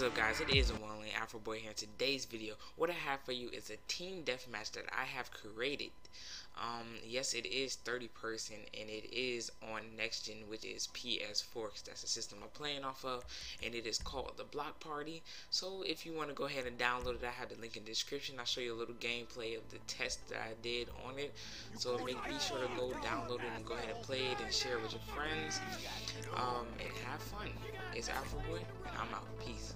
What's up, guys? It is the one and only Afro Boy here. Today's video, what I have for you is a team deathmatch that I have created. Yes, it is 30-person, and it is on next gen, which is PS4, because that's the system I'm playing off of, and it is called the Block Party. So if you want to go ahead and download it, I have the link in the description. I'll show you a little gameplay of the test that I did on it. So be sure to go download it and go ahead and play it and share it with your friends, and have fun. It's Afro Boy, and I'm out. Peace.